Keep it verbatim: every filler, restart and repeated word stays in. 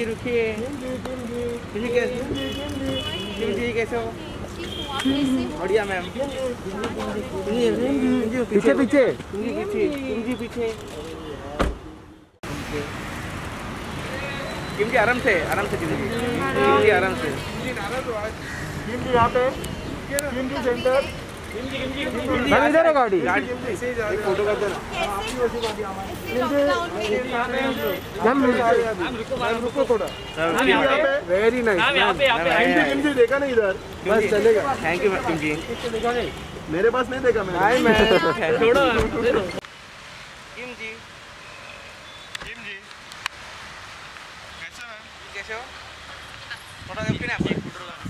जी रुकिए, किम जी कैसे किम जी कैसे हो? बढ़िया मैम। पीछे पीछे किम जी, पीछे किम जी, आराम से आराम से किम जी, किम जी आराम से किम जी, यहाँ पे किम जी सेंटर, इधर गाड़ी फोटो कर देना। वेरी नाइस, देखा नहीं इधर, बस चलेगा। Thank you Kim ji. मेरे पास नहीं देखा मैंने। छोड़ो किम जी, किम जी कैसे हो? फोटो